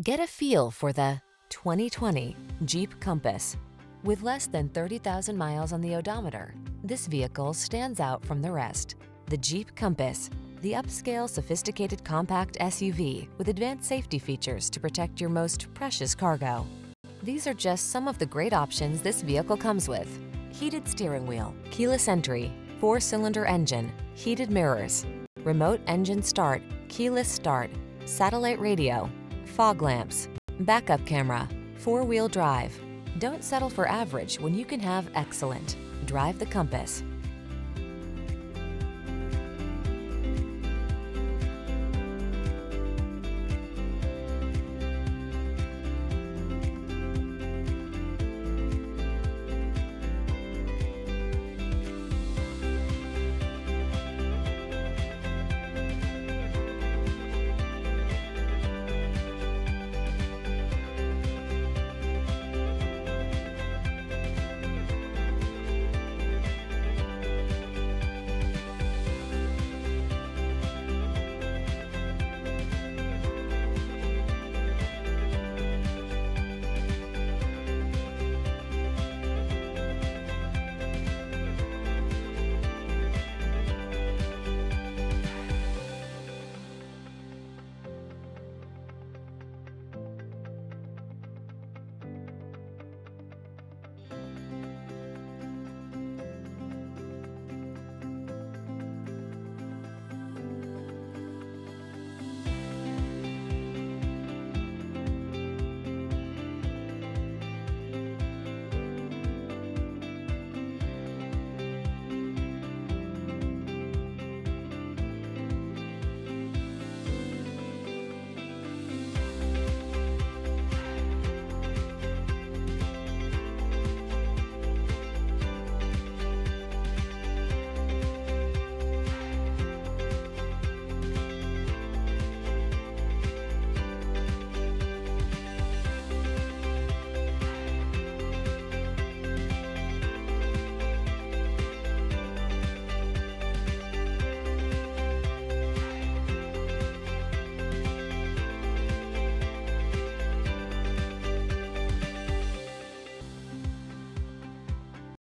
Get a feel for the 2020 Jeep Compass. With less than 30,000 miles on the odometer, this vehicle stands out from the rest. The Jeep Compass, the upscale, sophisticated compact SUV with advanced safety features to protect your most precious cargo. These are just some of the great options this vehicle comes with: heated steering wheel, keyless entry, 4-cylinder engine, heated mirrors, remote engine start, keyless start, satellite radio, fog lamps, backup camera, 4-wheel drive. Don't settle for average when you can have excellent. Drive the Compass.